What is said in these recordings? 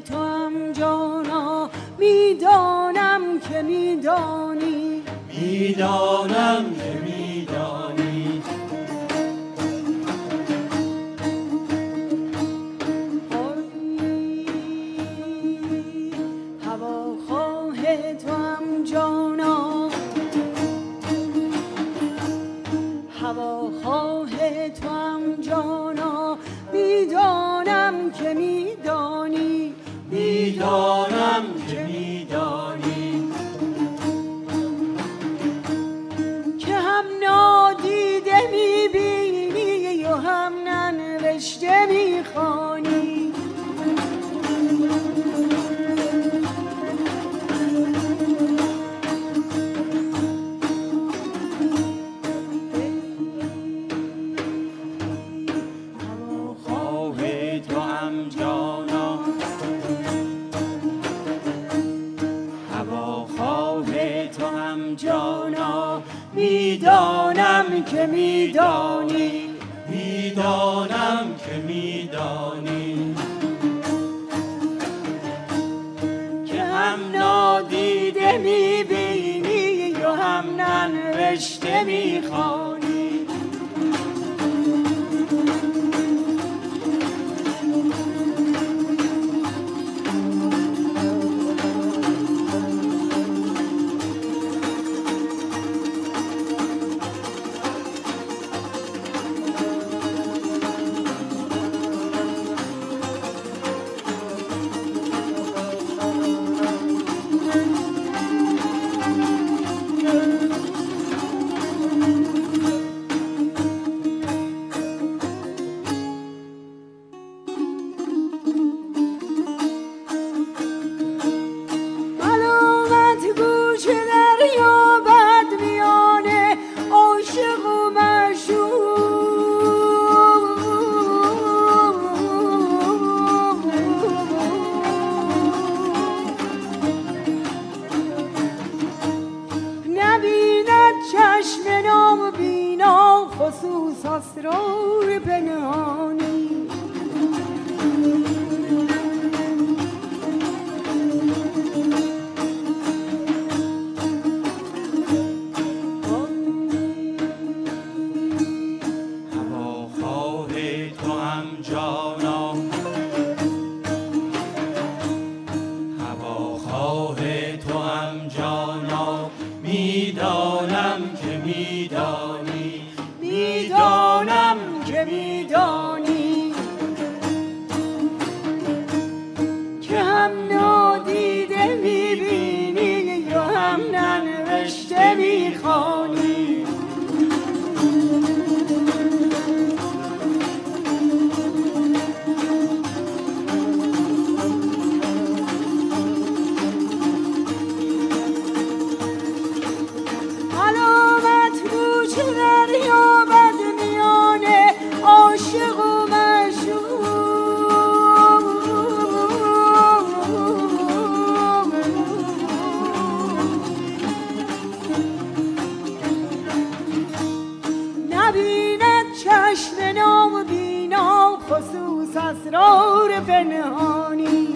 تو هم جانا میدانم که میدانی، میدانم که میدانی. هواخواه تو هم جانا، هواخواه تو هم جانا، میدانم که میدانی، میدانم که میدانی. که هم نادیده میبینی و هم ننوشته میخوانی، میدانم که میدانی، میدانم که میدانی. که هم نادیده میبینی و هم ننوشته میخوانی، خصوص اسرار پنهانی. هواخواه تو هم جانا، هواخواه تو هم جانا، میدانم که میدانی، میدانم که میدانی. که هم نادیده میبینی یا هم ننوشته میخوانی، چشم نابینا خصوص اسرار پنهانی.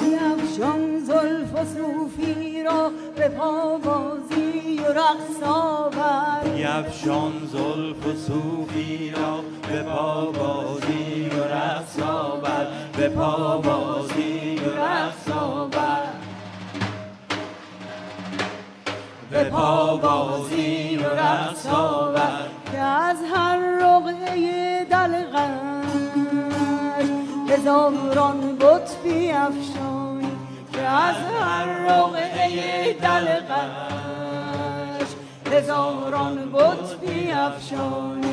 بیفشان زلف و صوفی را به پابازی و رقص آور، بیفشان زلف و صوفی را به پابازی و رقص آور، به پابازی و رقص آور، به پابازی و رقص آور. که از هر رقعه دلقش هزاران بت بیفشانی، که از هر رقعه دلقش هزاران بت بیفشانی.